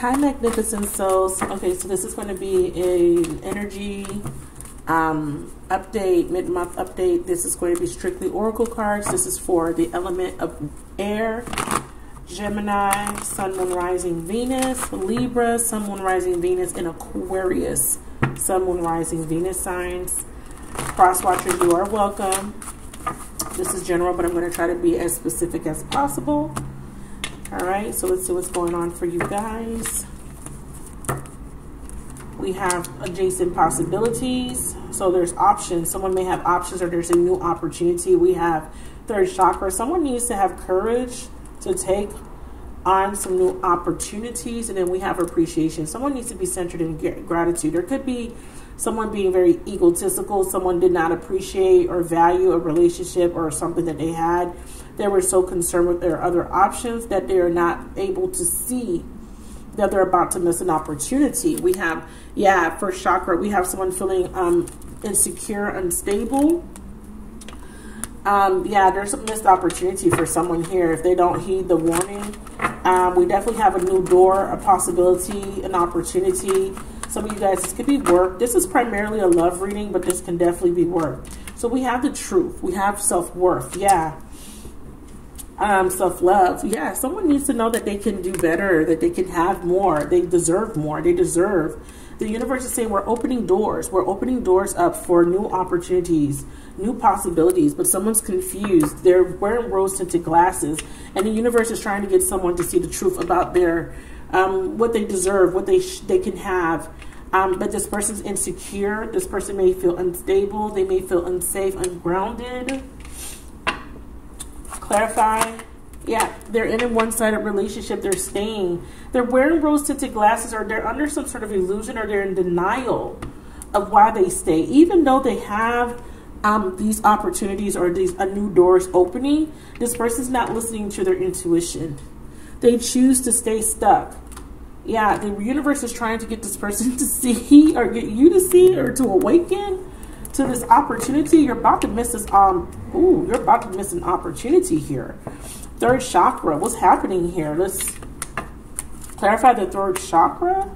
Hi, magnificent souls. Okay, so this is going to be an energy update, mid-month update. This is going to be strictly oracle cards. This is for the element of air, Gemini, Sun, Moon, Rising, Venus, Libra, Sun, Moon, Rising, Venus, and Aquarius, Sun, Moon, Rising, Venus signs. Cross watchers, you are welcome. This is general, but I'm going to try to be as specific as possible. All right, so let's see what's going on for you guys. We have adjacent possibilities. So there's options. Someone may have options, or there's a new opportunity. We have third chakra. Someone needs to have courage to take on some new opportunities. And then we have appreciation. Someone needs to be centered in gratitude. There could be someone being very egotistical. Someone did not appreciate or value a relationship or something that they had. They were so concerned with their other options that they are not able to see that they're about to miss an opportunity. We have, yeah, first chakra, we have someone feeling insecure, unstable. Yeah, there's a missed opportunity for someone here if they don't heed the warning. We definitely have a new door, a possibility, an opportunity. Some of you guys, this could be work. This is primarily a love reading, but this can definitely be work. So we have the truth. We have self-worth. Yeah. Self-love. Yeah, someone needs to know that they can do better, that they can have more, they deserve more, they deserve. The universe is saying we're opening doors. We're opening doors up for new opportunities, new possibilities, but someone's confused. They're wearing rose-tinted glasses, and the universe is trying to get someone to see the truth about their, what they deserve, what they can have. But this person's insecure. This person may feel unstable. They may feel unsafe, ungrounded. Clarify. Yeah, they're in a one-sided relationship. They're staying. They're wearing rose-tinted glasses, or they're under some sort of illusion, or they're in denial of why they stay. Even though they have these opportunities or these new doors opening, this person's not listening to their intuition. They choose to stay stuck. Yeah, the universe is trying to get this person to see, or get you to see, or to awaken to this opportunity. You're about to miss this ooh, you're about to miss an opportunity here. Third chakra, what's happening here? Let's clarify the third chakra.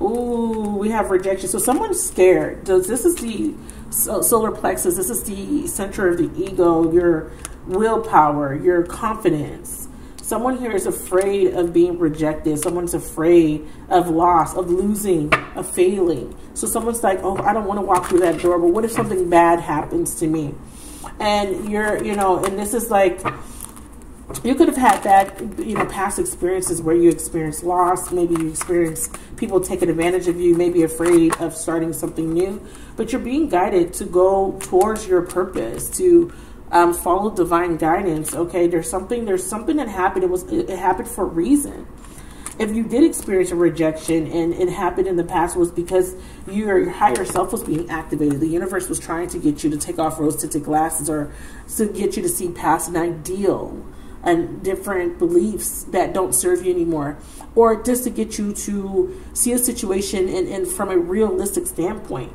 Ooh, we have rejection. So someone's scared. This is the solar plexus. This is the center of the ego, your willpower, your confidence. Someone here is afraid of being rejected. Someone's afraid of loss, of losing, of failing. So someone's like, oh, I don't want to walk through that door, but what if something bad happens to me? And you're, you know, and this is like, you could have had that, you know, past experiences where you experienced loss. Maybe you experienced people taking advantage of you, maybe afraid of starting something new, but you're being guided to go towards your purpose, to follow divine guidance. Okay, there's something that happened. It happened for a reason. If you did experience a rejection and it happened in the past, it was because your higher self was being activated. The universe was trying to get you to take off rose-tinted glasses, or to get you to see past an ideal and different beliefs that don't serve you anymore, or just to get you to see a situation and from a realistic standpoint.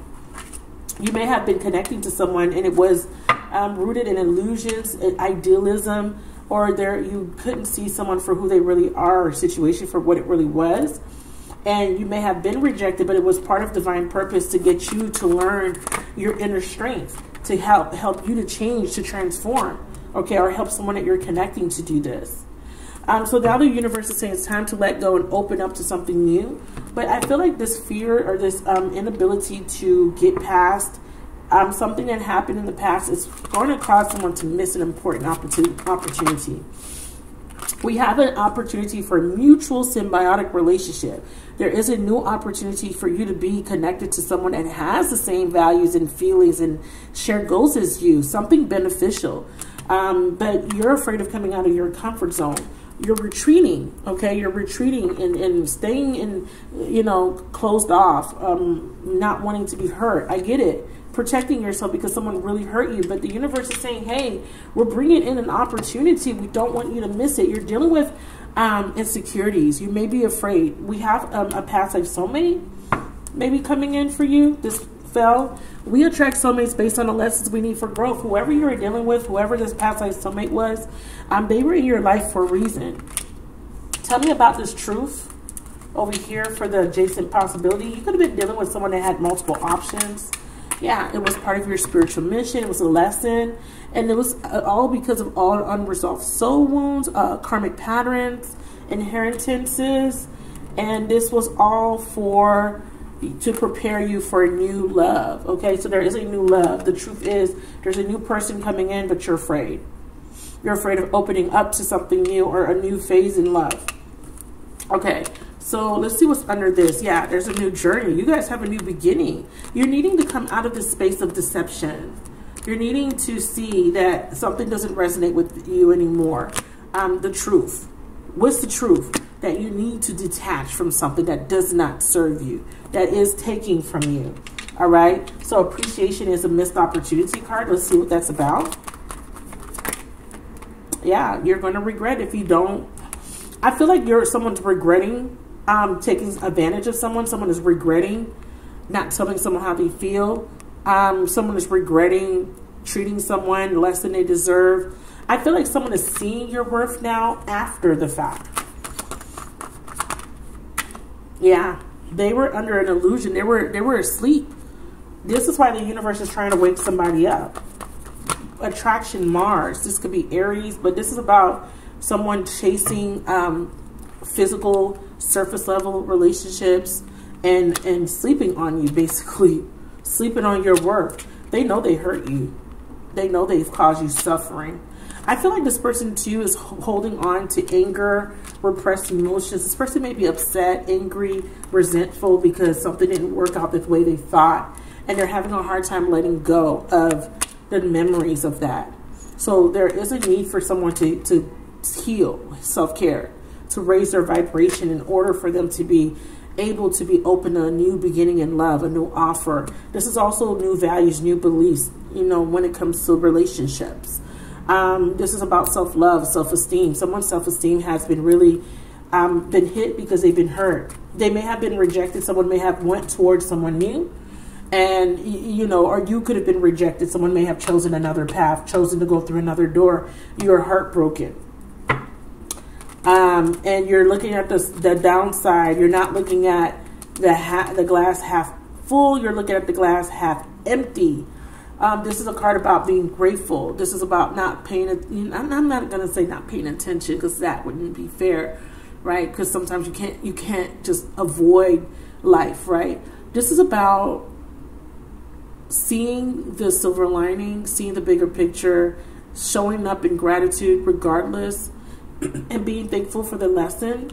You may have been connecting to someone and it was rooted in illusions, idealism, or you couldn't see someone for who they really are, or situation for what it really was. And you may have been rejected, but it was part of divine purpose to get you to learn your inner strength, to help you to change, to transform, okay, or help someone that you're connecting to do this. So now the universe is saying it's time to let go and open up to something new. But I feel like this fear, or this inability to get past something that happened in the past, is going to cause someone to miss an important opportunity. We have an opportunity for a mutual symbiotic relationship. There is a new opportunity for you to be connected to someone that has the same values and feelings and shared goals as you, something beneficial. But you're afraid of coming out of your comfort zone. You're retreating, okay? You're retreating and staying in, you know, closed off, not wanting to be hurt. I get it. Protecting yourself because someone really hurt you. But the universe is saying, hey, we're bringing in an opportunity. We don't want you to miss it. You're dealing with insecurities. You may be afraid. We have a past life soulmate maybe coming in for you. This fell. We attract soulmates based on the lessons we need for growth. Whoever you were dealing with, whoever this past life soulmate was, they were in your life for a reason. Tell me about this truth over here for the adjacent possibility. You could have been dealing with someone that had multiple options. Yeah, it was part of your spiritual mission. It was a lesson. And it was all because of all unresolved soul wounds, karmic patterns, inheritances. And this was all for, to prepare you for a new love. Okay, so there is a new love. The truth is there's a new person coming in, but you're afraid. You're afraid of opening up to something new or a new phase in love. Okay. So let's see what's under this. Yeah, there's a new journey. You guys have a new beginning. You're needing to come out of this space of deception. You're needing to see that something doesn't resonate with you anymore. The truth. What's the truth? That you need to detach from something that does not serve you, that is taking from you. All right? So appreciation is a missed opportunity card. Let's see what that's about. Yeah, you're going to regret if you don't. I feel like you're someone's regretting taking advantage of someone. Someone is regretting not telling someone how they feel. Someone is regretting treating someone less than they deserve. I feel like someone is seeing your worth now after the fact. Yeah, they were under an illusion. They were asleep. This is why the universe is trying to wake somebody up. Attraction Mars. This could be Aries, but this is about someone chasing physical surface level relationships and sleeping on you, basically sleeping on your work. They know they hurt you. They know they've caused you suffering. I feel like this person too is holding on to anger, repressed emotions. This person may be upset, angry, resentful because something didn't work out the way they thought, and they're having a hard time letting go of the memories of that. So there is a need for someone to heal, self-care, to raise their vibration in order for them to be able to be open to a new beginning in love, a new offer. This is also new values, new beliefs, you know, when it comes to relationships. This is about self-love, self-esteem. Someone's self-esteem has been really been hit because they've been hurt. They may have been rejected. Someone may have went towards someone new. And, you know, or you could have been rejected. Someone may have chosen another path, chosen to go through another door. You're heartbroken. And you're looking at the downside. You're not looking at the glass half full. You're looking at the glass half empty. This is a card about being grateful. This is about not paying. I'm not going to say not paying attention because that wouldn't be fair, right? Because sometimes you can't just avoid life, right? This is about seeing the silver lining, seeing the bigger picture, showing up in gratitude regardless, and being thankful for the lesson.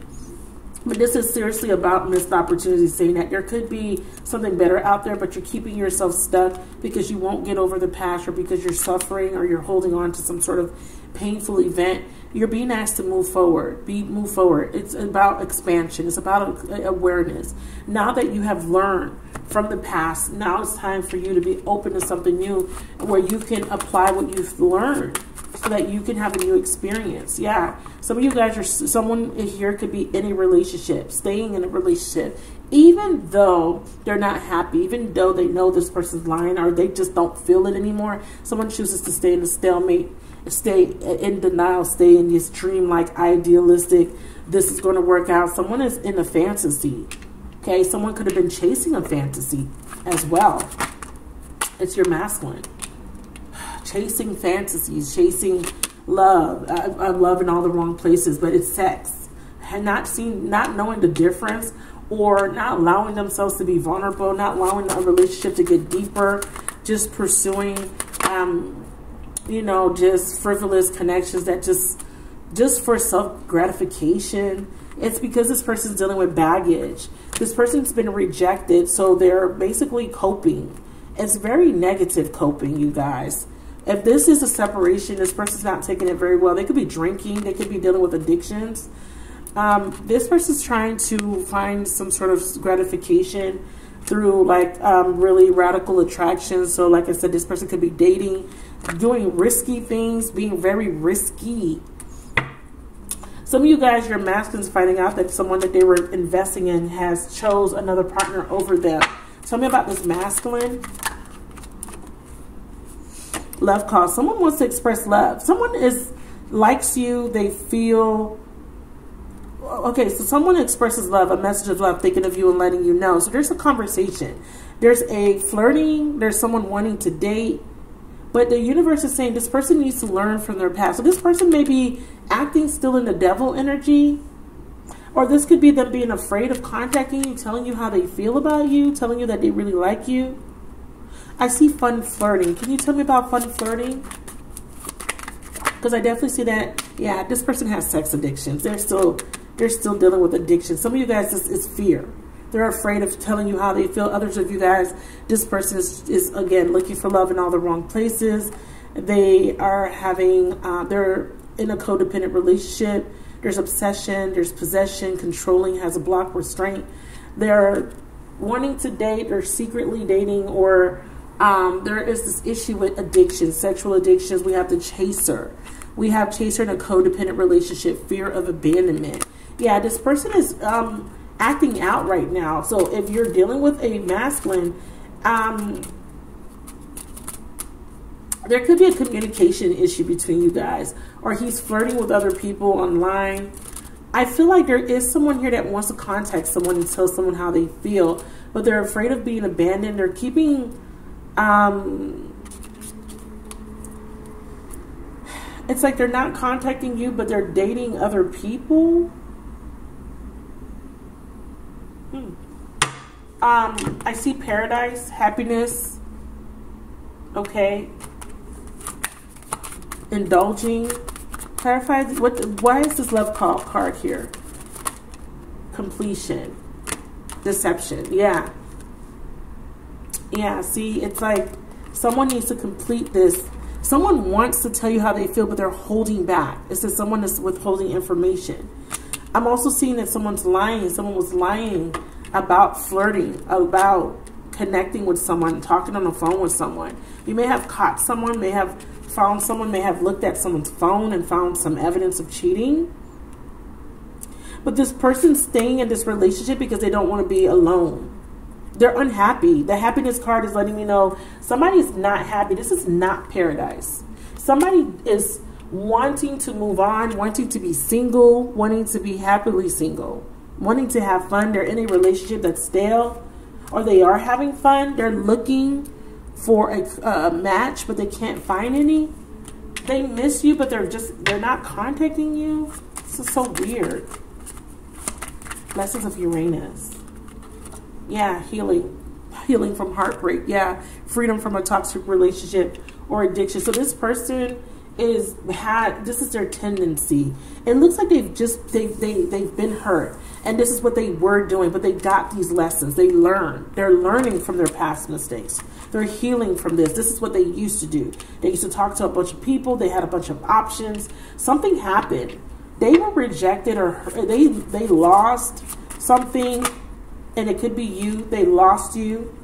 But this is seriously about missed opportunities, saying that there could be something better out there, but you're keeping yourself stuck because you won't get over the past, or because you're suffering, or you're holding on to some sort of painful event. You're being asked to move forward. Move forward. It's about expansion. It's about awareness. Now that you have learned from the past, now it's time for you to be open to something new where you can apply what you've learned so that you can have a new experience. Yeah. Some of you guys are, someone here could be in a relationship, staying in a relationship, even though they're not happy, even though they know this person's lying or they just don't feel it anymore. Someone chooses to stay in a stalemate, stay in denial, stay in this dream-like, idealistic, this is going to work out. Someone is in a fantasy. Okay, someone could have been chasing a fantasy as well. It's your masculine. Chasing fantasies, chasing love. I love in all the wrong places, but it's sex. And not knowing the difference, or not allowing themselves to be vulnerable, not allowing a relationship to get deeper, just pursuing, you know, just frivolous connections that just for self-gratification. It's because this person's dealing with baggage. This person's been rejected, so they're basically coping. It's very negative coping, you guys. If this is a separation, this person's not taking it very well. They could be drinking. They could be dealing with addictions. This person's trying to find some sort of gratification through, like, really radical attraction. So, like I said, this person could be dating, doing risky things, being very risky. Some of you guys, your masculines, finding out that someone that they were investing in has chose another partner over them. Tell me about this masculine. Love call. Someone wants to express love. Someone likes you. They feel okay, so someone expresses love, a message of love, thinking of you and letting you know. So there's a conversation. There's a flirting. There's someone wanting to date. But the universe is saying this person needs to learn from their past. So this person may be acting still in the devil energy. Or this could be them being afraid of contacting you, telling you how they feel about you, telling you that they really like you. I see fun flirting. Can you tell me about fun flirting? Because I definitely see that, yeah, this person has sex addictions. They're still dealing with addiction. Some of you guys, this is fear. They're afraid of telling you how they feel. Others of you guys, this person is again, looking for love in all the wrong places. They are having, they're in a codependent relationship. There's obsession, there's possession, controlling, has a block, restraint. They're wanting to date or secretly dating, or there is this issue with addiction, sexual addictions. We have the chaser. We have chaser in a codependent relationship, fear of abandonment. Yeah, this person is acting out right now. So if you're dealing with a masculine, there could be a communication issue between you guys, or he's flirting with other people online. I feel like there is someone here that wants to contact someone and tell someone how they feel, but they're afraid of being abandoned. They're keeping, it's like they're not contacting you, but they're dating other people. I see paradise, happiness. Okay. Indulging. Clarify, why is this love card here? Completion. Deception. Yeah. Yeah, see, it's like someone needs to complete this. Someone wants to tell you how they feel, but they're holding back. It says someone is withholding information. I'm also seeing that someone's lying. Someone was lying about flirting, about connecting with someone, talking on the phone with someone. You may have caught someone, may have found someone, may have looked at someone's phone and found some evidence of cheating. But this person's staying in this relationship because they don't want to be alone. They're unhappy. The happiness card is letting me know somebody's not happy. This is not paradise. Somebody is wanting to move on, wanting to be single, wanting to be happily single, wanting to have fun. They're in a relationship that's stale, or they are having fun. They're looking for a match, but they can't find any. They miss you, but they're not contacting you. This is so weird. Lessons of Uranus. Yeah, healing. Healing from heartbreak. Yeah, freedom from a toxic relationship or addiction. So this person this is their tendency. It looks like they've been hurt, and this is what they were doing, but they got these lessons. They learned. They're learning from their past mistakes. They're healing from this. This is what they used to do. They used to talk to a bunch of people. They had a bunch of options. Something happened. They were rejected, or they lost something, and it could be you. They lost you,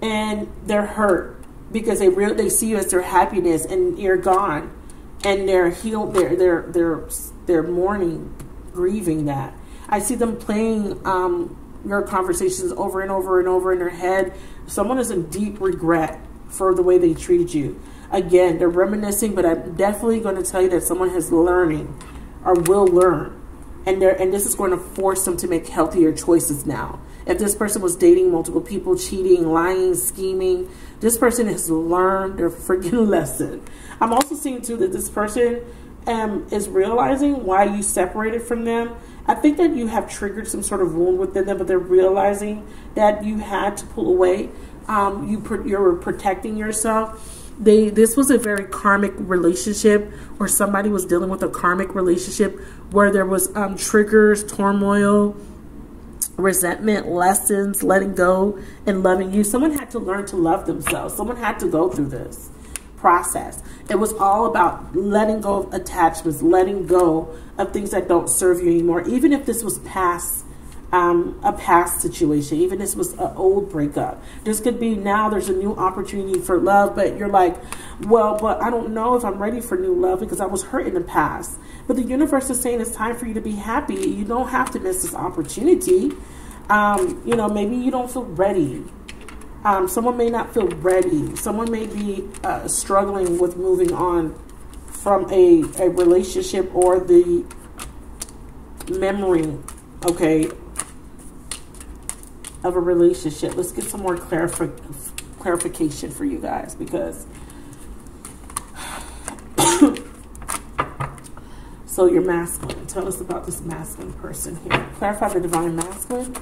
and they're hurt. Because they see you as their happiness, and you're gone, and they're healed. They're mourning, grieving that. I see them playing your conversations over and over and over in their head. Someone is in deep regret for the way they treated you. Again, they're reminiscing, but I'm definitely going to tell you that someone has learning, or will learn, and this is going to force them to make healthier choices now. If this person was dating multiple people, cheating, lying, scheming, this person has learned their freaking lesson. I'm also seeing, too, that this person is realizing why you separated from them. I think that you have triggered some sort of wound within them, but they're realizing that you had to pull away. You were protecting yourself. This was a very karmic relationship, or somebody was dealing with a karmic relationship where there was triggers, turmoil, resentment, lessons, letting go, and loving you. Someone had to learn to love themselves. Someone had to go through this process. It was all about letting go of attachments, letting go of things that don't serve you anymore. Even if this was past, a past situation, even if this was an old breakup, this could be now there's a new opportunity for love, but you're like, well, but I don't know if I'm ready for new love because I was hurt in the past. But the universe is saying it's time for you to be happy. You don't have to miss this opportunity. You know, maybe you don't feel ready. Someone may not feel ready. Someone may be struggling with moving on from a relationship or the memory, okay, of a relationship. Let's get some more clarification for you guys, because so you're masculine. Tell us about this masculine person here. Clarify the divine masculine.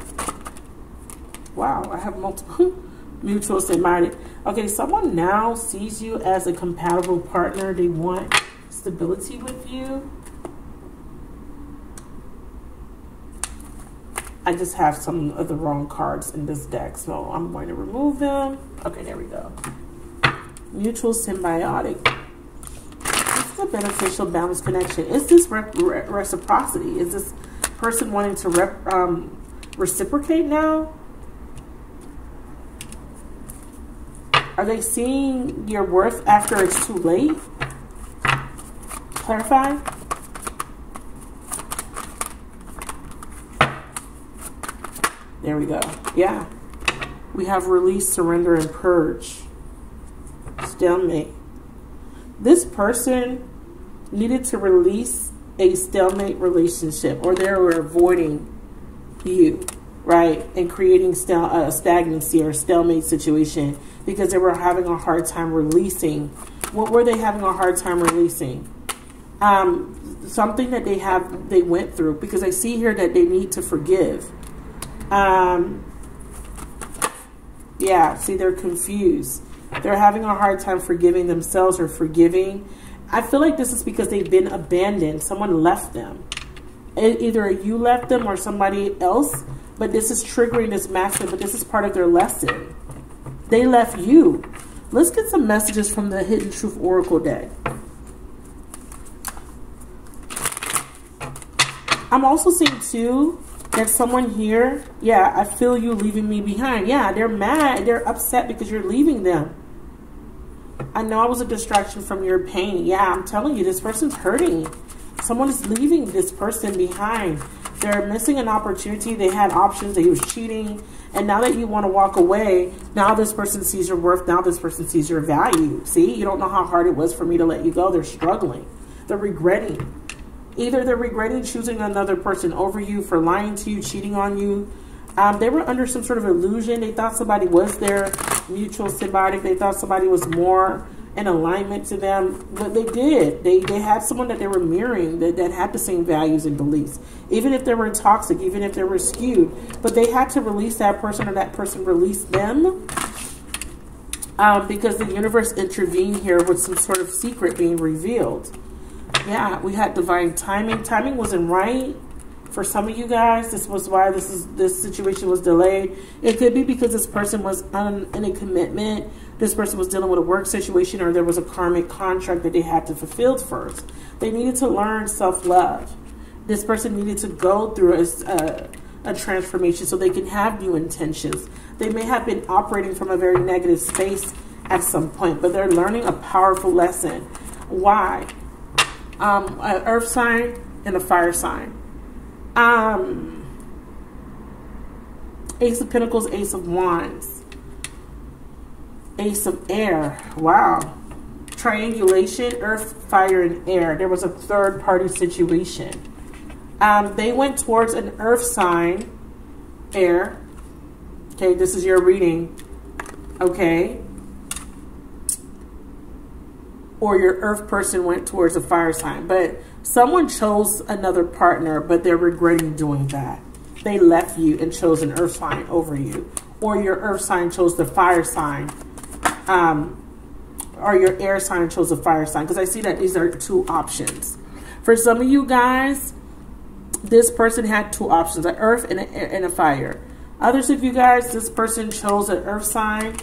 Wow, I have multiple mutuals admired. Okay, someone now sees you as a compatible partner. They want stability with you. I just have some of the wrong cards in this deck, so I'm going to remove them. Okay, there we go. Mutual symbiotic. This is a beneficial balanced connection. Is this reciprocity? Is this person wanting to reciprocate now? Are they seeing your worth after it's too late? Clarify. There we go. Yeah. We have release, surrender, and purge. Stalemate. This person needed to release a stalemate relationship, or they were avoiding you, right? And creating stagnancy or stalemate situation, because they were having a hard time releasing. What were they having a hard time releasing? Something that they went through, because I see here that they need to forgive. Yeah, see, they're confused. They're having a hard time forgiving themselves or forgiving. I feel like this is because they've been abandoned. Someone left them. Either you left them or somebody else, but this is triggering this masculine, but this is part of their lesson. They left you. Let's get some messages from the Hidden Truth Oracle deck. I'm also seeing too that someone here, yeah, I feel you leaving me behind. Yeah, they're mad. They're upset because you're leaving them. I know I was a distraction from your pain. Yeah, I'm telling you, this person's hurting. Someone is leaving this person behind. They're missing an opportunity. They had options. They was cheating. And now that you want to walk away, now this person sees your worth. Now this person sees your value. See, you don't know how hard it was for me to let you go. They're struggling. They're regretting. Either they're regretting choosing another person over you, for lying to you, cheating on you. They were under some sort of illusion. They thought somebody was their mutual symbiotic. They thought somebody was more in alignment to them. But they did. They had someone that they were mirroring that had the same values and beliefs. Even if they were toxic, even if they were skewed. But they had to release that person, or that person released them. Because the universe intervened here with some sort of secret being revealed. Yeah, we had divine timing. Timing wasn't right for some of you guys. This was why this situation was delayed. It could be because this person was in a commitment. This person was dealing with a work situation, or there was a karmic contract that they had to fulfill first. They needed to learn self-love. This person needed to go through a transformation so they can have new intentions. They may have been operating from a very negative space at some point, but they're learning a powerful lesson. Why? An earth sign and a fire sign. Ace of Pentacles, Ace of Wands, Ace of Air. Wow. Triangulation, earth, fire, and air. There was a third party situation. They went towards an earth sign, air. Okay, this is your reading. Okay. Or your earth person went towards a fire sign. But someone chose another partner, but they're regretting doing that. They left you and chose an earth sign over you. Or your earth sign chose the fire sign. Or your air sign chose the fire sign. Because I see that these are two options. For some of you guys, this person had two options. An earth and a fire. Others of you guys, this person chose an earth sign.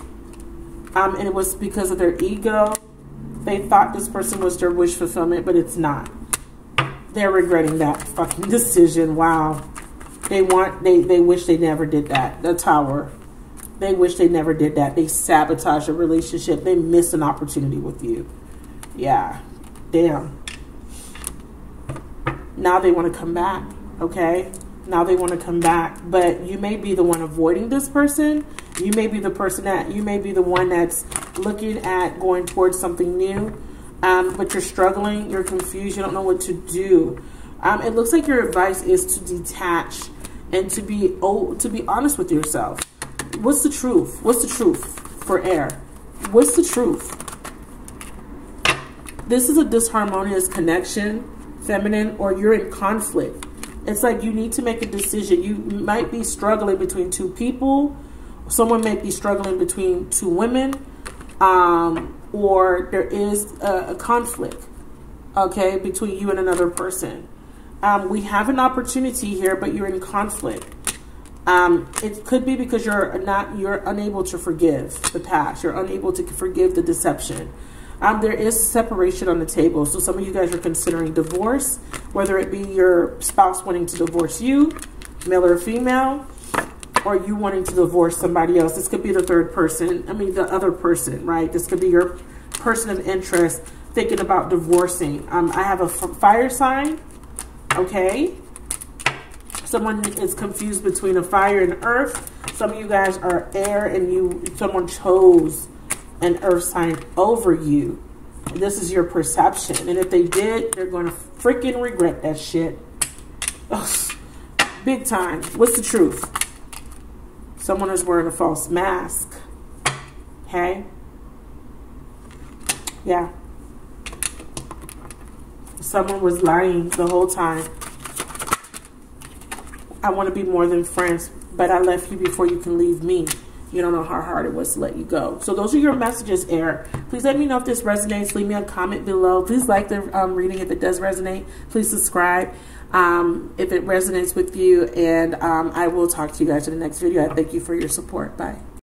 And it was because of their ego. They thought this person was their wish fulfillment, but it's not. They're regretting that fucking decision. Wow. They wish they never did that. The Tower. They wish they never did that. They sabotage a relationship. They miss an opportunity with you. Yeah. Damn. Now they want to come back. Okay. Now they want to come back. But you may be the one avoiding this person. You may be the person that, you may be the one that's looking at going towards something new. But you're struggling. You're confused. You don't know what to do. It looks like your advice is to detach and to be honest with yourself. What's the truth? What's the truth for air? What's the truth? This is a disharmonious connection, feminine, or you're in conflict. It's like you need to make a decision. You might be struggling between two people. Someone may be struggling between two women, or there is a conflict, okay, between you and another person. We have an opportunity here, but you're in conflict. It could be because you're unable to forgive the past. You're unable to forgive the deception. There is separation on the table. So some of you guys are considering divorce, whether it be your spouse wanting to divorce you, male or female, or you wanting to divorce somebody else. This could be the third person. I mean, the other person, right? This could be your person of interest thinking about divorcing. I have a fire sign. Okay. Someone is confused between a fire and earth. Some of you guys are air and someone chose an earth sign over you. And this is your perception. And if they did, they're going to freaking regret that shit. Ugh. Big time. What's the truth? Someone is wearing a false mask. Okay? Yeah. Someone was lying the whole time. I want to be more than friends, but I left you before you can leave me. You don't know how hard it was to let you go. So those are your messages, air. Please let me know if this resonates. Leave me a comment below. Please like the reading if it does resonate. Please subscribe if it resonates with you. And I will talk to you guys in the next video. I thank you for your support. Bye.